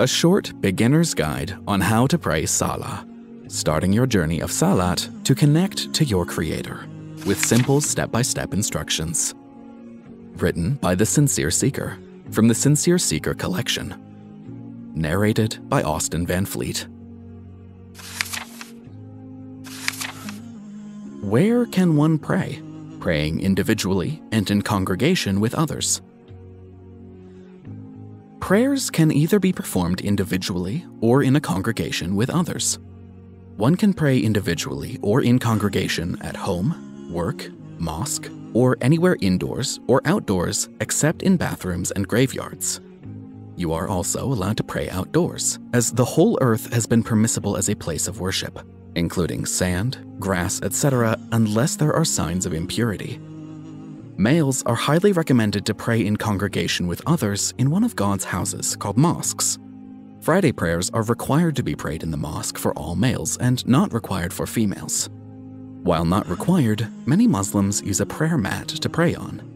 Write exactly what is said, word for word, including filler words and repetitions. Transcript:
A short beginner's guide on how to pray Salah, starting your journey of Salat to connect to your Creator, with simple step-by-step instructions. Written by The Sincere Seeker, from The Sincere Seeker Collection. Narrated by Austin Van Fleet. Where can one pray? Praying individually and in congregation with others. Prayers can either be performed individually or in a congregation with others. One can pray individually or in congregation at home, work, mosque, or anywhere indoors or outdoors except in bathrooms and graveyards. You are also allowed to pray outdoors, as the whole earth has been permissible as a place of worship, including sand, grass, et cetera, unless there are signs of impurity. Males are highly recommended to pray in congregation with others in one of God's houses called mosques. Friday prayers are required to be prayed in the mosque for all males and not required for females. While not required, many Muslims use a prayer mat to pray on.